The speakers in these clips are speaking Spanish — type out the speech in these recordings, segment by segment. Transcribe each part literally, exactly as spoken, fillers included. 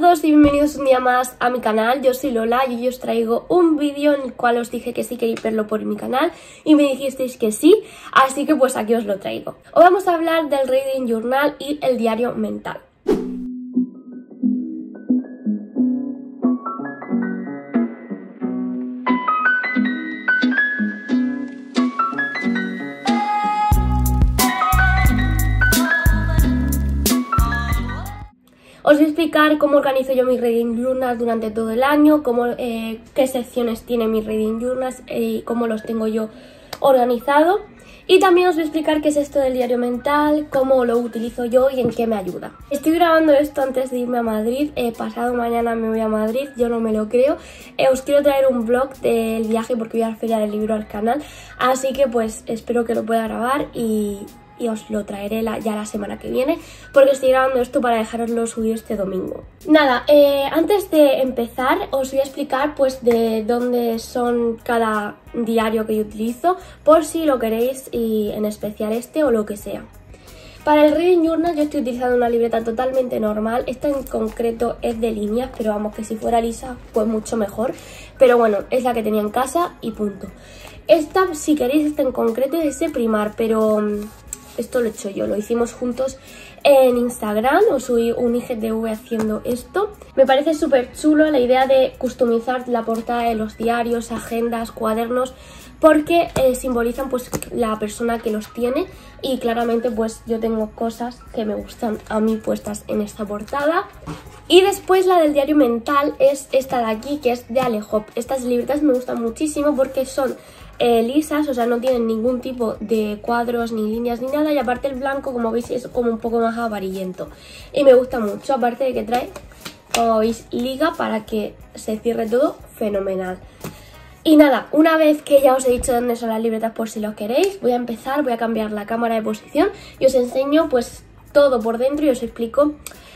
todos y bienvenidos un día más a mi canal. Yo soy Lola y hoy os traigo un vídeo en el cual os dije que sí queréis verlo por mi canal y me dijisteis que sí, así que pues aquí os lo traigo. Hoy vamos a hablar del Reading Journal y el diario mental. Os voy a explicar cómo organizo yo mis Reading Journals durante todo el año, cómo, eh, qué secciones tiene mis Reading Journals y eh, cómo los tengo yo organizado. Y también os voy a explicar qué es esto del diario mental, cómo lo utilizo yo y en qué me ayuda. Estoy grabando esto antes de irme a Madrid, eh, pasado mañana me voy a Madrid, yo no me lo creo. Eh, os quiero traer un vlog del viaje porque voy a la Feria del Libro al canal, así que pues espero que lo pueda grabar y... y os lo traeré la, ya la semana que viene, porque estoy grabando esto para dejaroslo subido este domingo. Nada, eh, antes de empezar os voy a explicar pues de dónde son cada diario que yo utilizo, por si lo queréis, y en especial este o lo que sea. Para el Reading Journal yo estoy utilizando una libreta totalmente normal. Esta en concreto es de líneas, pero vamos, que si fuera lisa pues mucho mejor. Pero bueno, es la que tenía en casa y punto. Esta, si queréis, esta en concreto es de Seprimar, pero... esto lo he hecho yo, lo hicimos juntos en Instagram, os subí un I G T V haciendo esto. Me parece súper chulo la idea de customizar la portada de los diarios, agendas, cuadernos, porque eh, simbolizan pues la persona que los tiene y claramente pues yo tengo cosas que me gustan a mí puestas en esta portada. Y después la del diario mental es esta de aquí, que es de Ale Hop. Estas libretas me gustan muchísimo porque son... Eh, lisas, o sea, no tienen ningún tipo de cuadros, ni líneas, ni nada. Y aparte el blanco, como veis, es como un poco más amarillento y me gusta mucho, aparte de que trae, como veis, liga para que se cierre todo fenomenal. Y nada, una vez que ya os he dicho dónde son las libretas por si los queréis, voy a empezar, voy a cambiar la cámara de posición y os enseño pues todo por dentro y os explico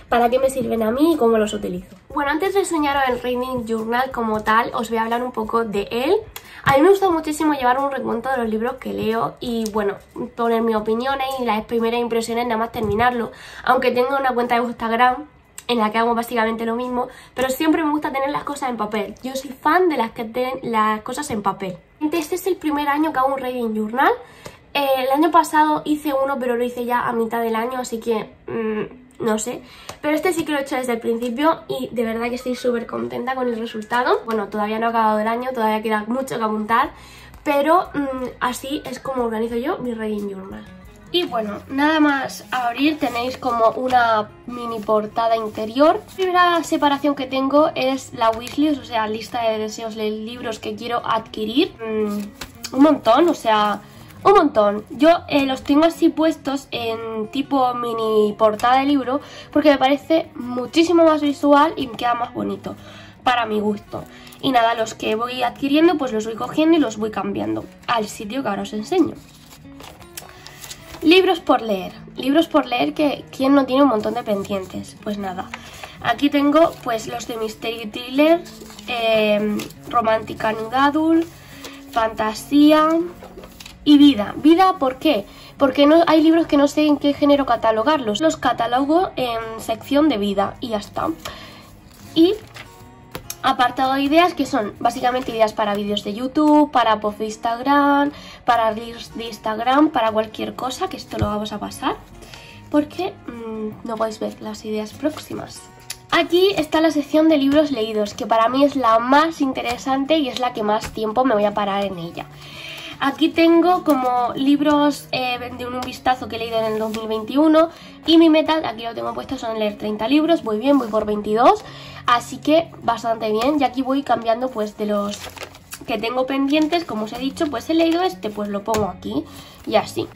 para qué me sirven a mí y cómo los utilizo. Bueno, antes de enseñaros el Reading Journal como tal, os voy a hablar un poco de él. A mí me gusta muchísimo llevar un recuento de los libros que leo y, bueno, poner mis opiniones y las primeras impresiones nada más terminarlo. Aunque tengo una cuenta de Instagram en la que hago básicamente lo mismo, pero siempre me gusta tener las cosas en papel. Yo soy fan de las que tienen las cosas en papel. Este es el primer año que hago un Reading Journal. Eh, el año pasado hice uno, pero lo hice ya a mitad del año, así que... Mmm, no sé, pero este sí que lo he hecho desde el principio y de verdad que estoy súper contenta con el resultado. Bueno, todavía no ha acabado el año, todavía queda mucho que apuntar, pero mmm, así es como organizo yo mi Reading Journal. Y bueno, nada más abrir tenéis como una mini portada interior. La primera separación que tengo es la wishlist, o sea, lista de deseos de libros que quiero adquirir. Mm, un montón, o sea... un montón. Yo eh, los tengo así puestos en tipo mini portada de libro porque me parece muchísimo más visual y me queda más bonito para mi gusto. Y nada, los que voy adquiriendo pues los voy cogiendo y los voy cambiando al sitio que ahora os enseño. Libros por leer. Libros por leer, que ¿quién no tiene un montón de pendientes? Pues nada, aquí tengo pues los de misterio y thriller, eh, romántica young adult, fantasía... y vida. ¿Vida por qué? Porque no, hay libros que no sé en qué género catalogarlos. Los catalogo en sección de vida y ya está. Y apartado de ideas, que son básicamente ideas para vídeos de YouTube, para post de Instagram, para reels de Instagram, para cualquier cosa, que esto lo vamos a pasar, porque mmm, no podéis ver las ideas próximas. Aquí está la sección de libros leídos, que para mí es la más interesante y es la que más tiempo me voy a parar en ella. Aquí tengo como libros eh, de un vistazo que he leído en el dos mil veintiuno y mi meta, aquí lo tengo puesto, son leer treinta libros. Voy bien, voy por veintidós, así que bastante bien. Y aquí voy cambiando pues de los que tengo pendientes, como os he dicho, pues he leído este, pues lo pongo aquí y así.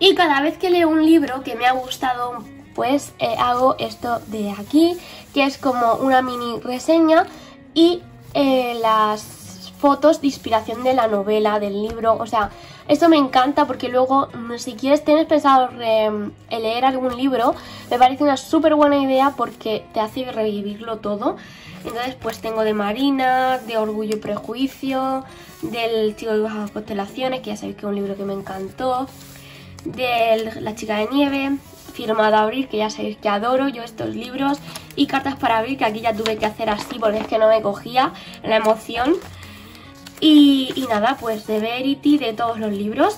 Y cada vez que leo un libro que me ha gustado, pues eh, hago esto de aquí, que es como una mini reseña y eh, las... fotos de inspiración de la novela, del libro. O sea, esto me encanta porque luego, si quieres, tienes pensado re leer algún libro, me parece una súper buena idea porque te hace revivirlo todo. Entonces pues tengo de Marina, de Orgullo y Prejuicio, del Chico de Bajas Constelaciones, que ya sabéis que es un libro que me encantó, de la Chica de Nieve, Firmada a Abril, que ya sabéis que adoro yo estos libros, y Cartas para Abril, que aquí ya tuve que hacer así porque es que no me cogía la emoción. Y, y nada, pues de Verity, de todos los libros,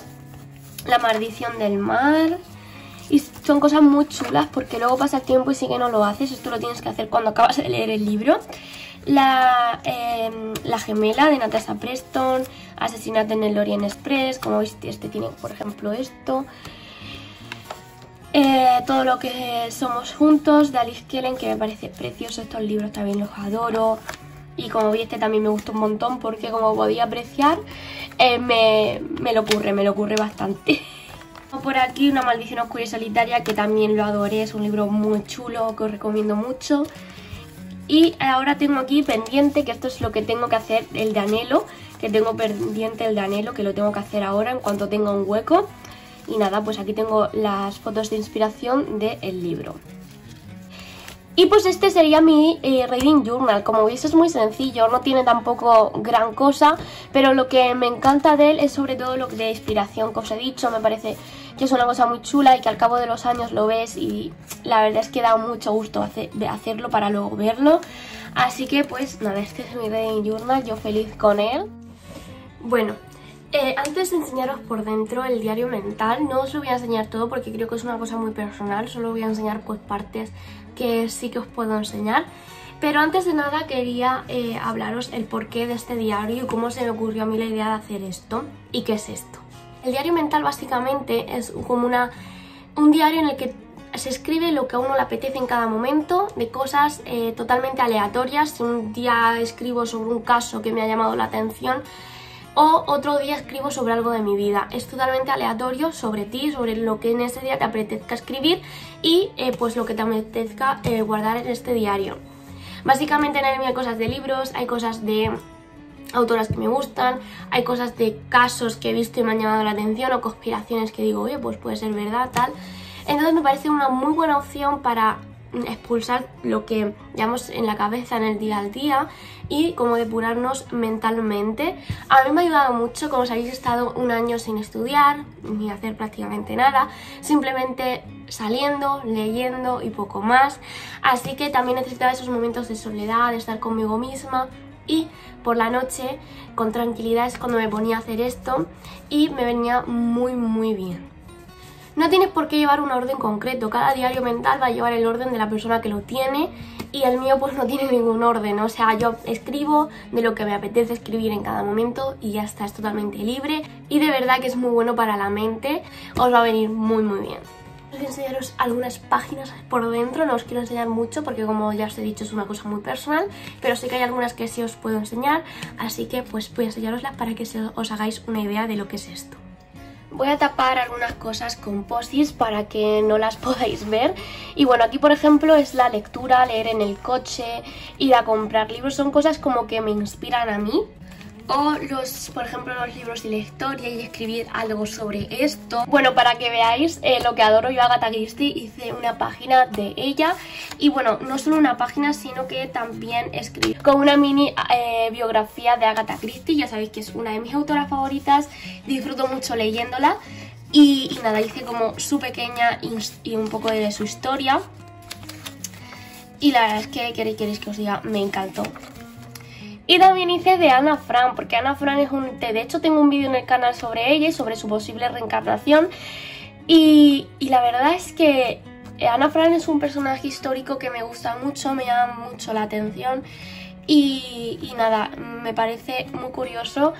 La Maldición del Mar. Y son cosas muy chulas porque luego pasa el tiempo y sí que no lo haces. Esto lo tienes que hacer cuando acabas de leer el libro. La, eh, la Gemela, de Natasha Preston, Asesinato en el Orient Express, como veis este tiene por ejemplo esto. Eh, Todo lo que Somos Juntos, de Alice Kellen, que me parece precioso. Estos libros también los adoro. Y como vi, este también me gustó un montón porque, como podía apreciar, eh, me, me lo ocurre, me lo ocurre bastante. Por aquí, Una Maldición Oscura y Solitaria, que también lo adoré, es un libro muy chulo que os recomiendo mucho. Y ahora tengo aquí pendiente, que esto es lo que tengo que hacer, el de Anhelo, que tengo pendiente el de Anhelo, que lo tengo que hacer ahora en cuanto tenga un hueco. Y nada, pues aquí tengo las fotos de inspiración del libro. Y pues este sería mi eh, Reading Journal. Como veis es muy sencillo, no tiene tampoco gran cosa, pero lo que me encanta de él es sobre todo lo de inspiración que os he dicho. Me parece que es una cosa muy chula y que al cabo de los años lo ves y la verdad es que da mucho gusto hace, hacerlo para luego verlo. Así que pues nada, este es mi Reading Journal, yo feliz con él. Bueno, eh, antes de enseñaros por dentro el diario mental, no os lo voy a enseñar todo porque creo que es una cosa muy personal, solo voy a enseñar pues partes que sí que os puedo enseñar. Pero antes de nada quería eh, hablaros el porqué de este diario y cómo se me ocurrió a mí la idea de hacer esto y qué es esto. El diario mental básicamente es como una, un diario en el que se escribe lo que a uno le apetece en cada momento, de cosas eh, totalmente aleatorias. Si un día escribo sobre un caso que me ha llamado la atención, o otro día escribo sobre algo de mi vida. Es totalmente aleatorio sobre ti, sobre lo que en ese día te apetezca escribir y eh, pues lo que te apetezca eh, guardar en este diario. Básicamente en él hay cosas de libros, hay cosas de autoras que me gustan, hay cosas de casos que he visto y me han llamado la atención, o conspiraciones que digo, oye, pues puede ser verdad, tal. Entonces me parece una muy buena opción para expulsar lo que llevamos en la cabeza en el día al día y como depurarnos mentalmente. A mí me ha ayudado mucho, como sabéis he estado un año sin estudiar ni hacer prácticamente nada, simplemente saliendo, leyendo y poco más, así que también necesitaba esos momentos de soledad, de estar conmigo misma. Y por la noche, con tranquilidad, es cuando me ponía a hacer esto y me venía muy muy bien. No tienes por qué llevar un orden concreto, cada diario mental va a llevar el orden de la persona que lo tiene y el mío pues no tiene ningún orden, o sea, yo escribo de lo que me apetece escribir en cada momento y ya está, es totalmente libre y de verdad que es muy bueno para la mente, os va a venir muy muy bien. Voy a enseñaros algunas páginas por dentro, no os quiero enseñar mucho porque como ya os he dicho es una cosa muy personal, pero sí que hay algunas que sí os puedo enseñar, así que pues voy a enseñaroslas para que os hagáis una idea de lo que es esto. Voy a tapar algunas cosas con post-its para que no las podáis ver. Y bueno, aquí por ejemplo es la lectura, leer en el coche, ir a comprar libros, son cosas como que me inspiran a mí. O los, por ejemplo, los libros de la historia y escribir algo sobre esto. Bueno, para que veáis eh, lo que adoro yo a Agatha Christie, hice una página de ella. Y bueno, no solo una página, sino que también escribí con una mini eh, biografía de Agatha Christie. Ya sabéis que es una de mis autoras favoritas, disfruto mucho leyéndola. Y, y nada, hice como su pequeña y un poco de su historia. Y la verdad es que, queréis, queréis que os diga, me encantó. Y también hice de Ana Frank, porque Ana Frank es un... De hecho tengo un vídeo en el canal sobre ella y sobre su posible reencarnación. Y, y la verdad es que Ana Frank es un personaje histórico que me gusta mucho, me llama mucho la atención. Y, y nada, me parece muy curioso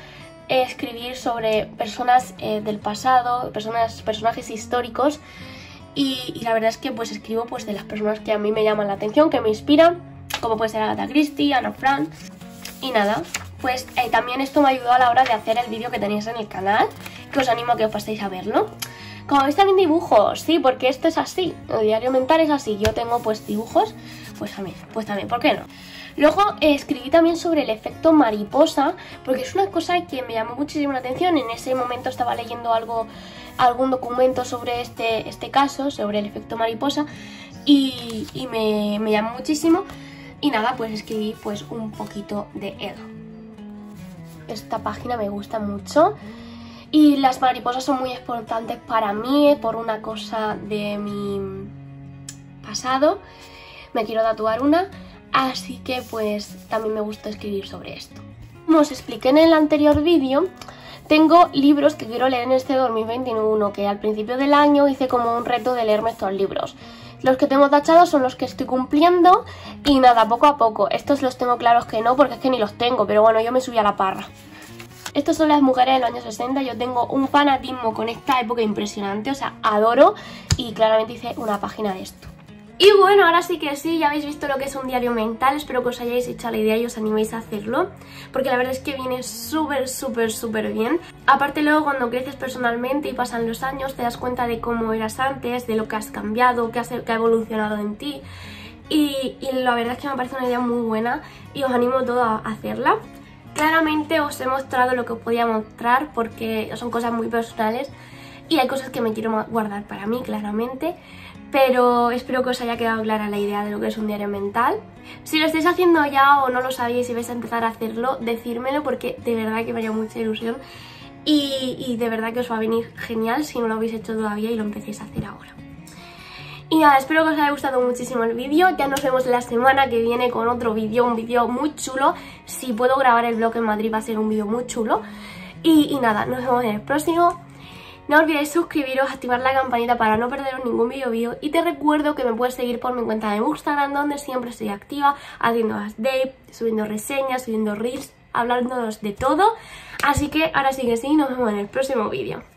escribir sobre personas eh, del pasado, personas, personajes históricos. Y, y la verdad es que pues escribo pues de las personas que a mí me llaman la atención, que me inspiran, como puede ser Agatha Christie, Ana Frank... Y nada, pues eh, también esto me ayudó a la hora de hacer el vídeo que tenéis en el canal, que os animo a que os paséis a verlo. Como veis también dibujos, sí, porque esto es así, el diario mental es así, yo tengo pues dibujos, pues también, pues también, ¿por qué no? Luego eh, escribí también sobre el efecto mariposa, porque es una cosa que me llamó muchísimo la atención. En ese momento estaba leyendo algo, algún documento sobre este, este caso, sobre el efecto mariposa, y, y me, me llamó muchísimo. Y nada, pues escribí pues un poquito de él. Esta página me gusta mucho. Y las mariposas son muy importantes para mí, por una cosa de mi... pasado, me quiero tatuar una, así que pues también me gusta escribir sobre esto. Como os expliqué en el anterior vídeo, tengo libros que quiero leer en este dos mil veintiuno, que al principio del año hice como un reto de leerme estos libros. Los que tengo tachados son los que estoy cumpliendo y nada, poco a poco. Estos los tengo claros que no, porque es que ni los tengo, pero bueno, yo me subí a la parra. Estos son las mujeres de los años sesenta, yo tengo un fanatismo con esta época impresionante, o sea, adoro, y claramente hice una página de esto. Y bueno, ahora sí que sí, ya habéis visto lo que es un diario mental, espero que os hayáis hecho la idea y os animéis a hacerlo, porque la verdad es que viene súper, súper, súper bien. Aparte luego cuando creces personalmente y pasan los años te das cuenta de cómo eras antes, de lo que has cambiado, que, has, que ha evolucionado en ti, y, y la verdad es que me parece una idea muy buena y os animo todo a hacerla. Claramente os he mostrado lo que os podía mostrar porque son cosas muy personales y hay cosas que me quiero guardar para mí, claramente. Pero espero que os haya quedado clara la idea de lo que es un diario mental. Si lo estáis haciendo ya o no lo sabéis y vais a empezar a hacerlo, decírmelo porque de verdad que me haría mucha ilusión. Y, y de verdad que os va a venir genial si no lo habéis hecho todavía y lo empecéis a hacer ahora. Y nada, espero que os haya gustado muchísimo el vídeo. Ya nos vemos la semana que viene con otro vídeo, un vídeo muy chulo. Si puedo grabar el vlog en Madrid va a ser un vídeo muy chulo. Y, y nada, nos vemos en el próximo. No olvidéis suscribiros, activar la campanita para no perderos ningún vídeo mío. Y te recuerdo que me puedes seguir por mi cuenta de Instagram, donde siempre estoy activa, haciendo updates, subiendo reseñas, subiendo reels, hablándonos de todo. Así que ahora sí que sí, nos vemos en el próximo vídeo.